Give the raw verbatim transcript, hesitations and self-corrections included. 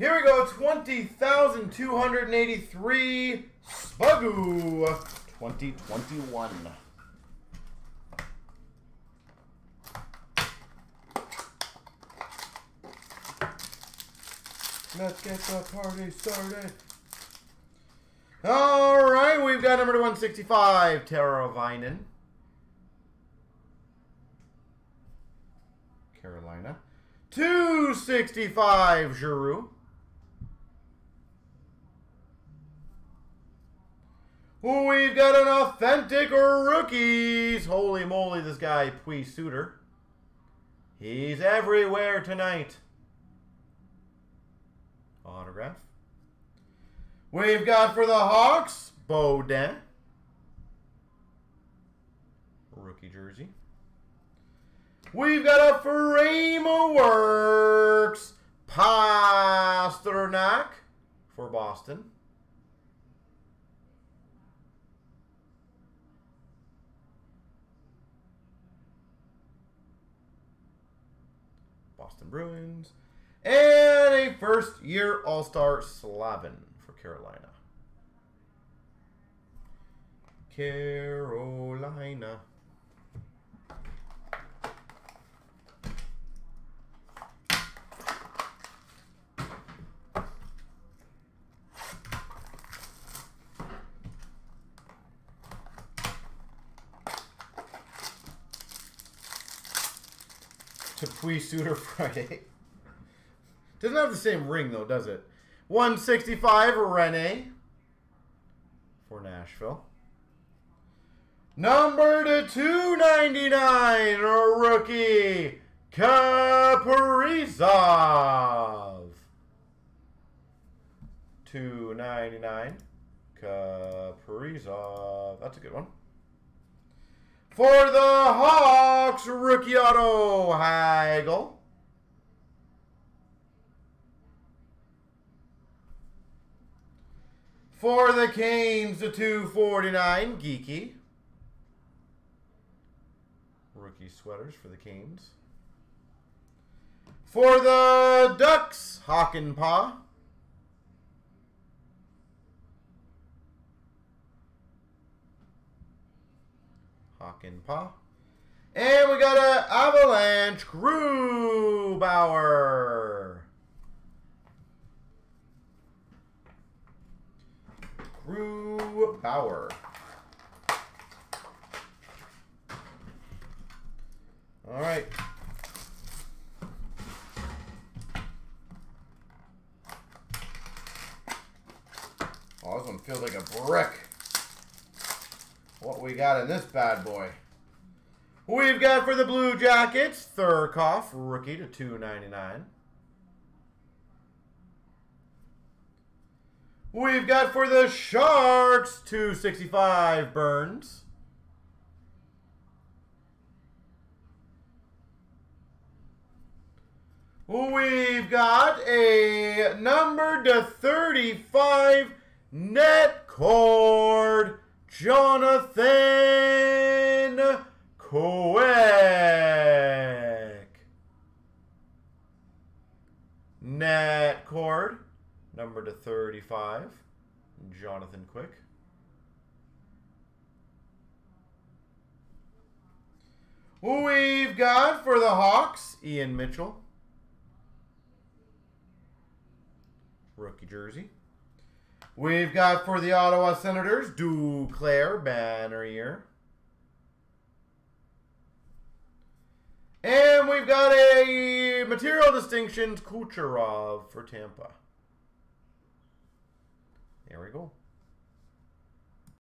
Here we go, twenty thousand two hundred eighty-three Spugoo twenty twenty-one. Let's get the party started. All right, we've got number one sixty-five, Tero Vinen. Carolina. two sixty-five, Giroux. We've got an authentic rookies. Holy moly, this guy, Pius Suter. He's everywhere tonight. Autograph. We've got for the Hawks, Beaudin. Rookie jersey. We've got a Frameworks, Pastrnak for Boston. Boston Bruins. And a first-year All-Star Slavin for Carolina. Carolina. To Pius Suter Friday. Doesn't have the same ring, though, does it? one sixty-five, Rene for Nashville. Number to two ninety-nine, rookie, Kaprizov. two ninety-nine, Kaprizov. That's a good one. For the Hawks, rookie Otto Hagel. For the Canes, the two forty-nine, Geeky. Rookie sweaters for the Canes. For the Ducks, Hakan Pahl. Hakan Pahl. And we got an Avalanche, Grubauer. Grubauer. All right. Oh, this one feels like a brick. What we got in this bad boy? We've got for the Blue Jackets, Thurkoff, rookie to two ninety-nine. We've got for the Sharks, two sixty-five, Burns. We've got a number to thirty-five, Netcord, Jonathan Quick. Netcord. Number to thirty-five, Jonathan Quick. We've got for the Hawks, Ian Mitchell. Rookie jersey. We've got for the Ottawa Senators, DuclairBannerier. And we've got a material distinctions, Kucherov for Tampa. There we go.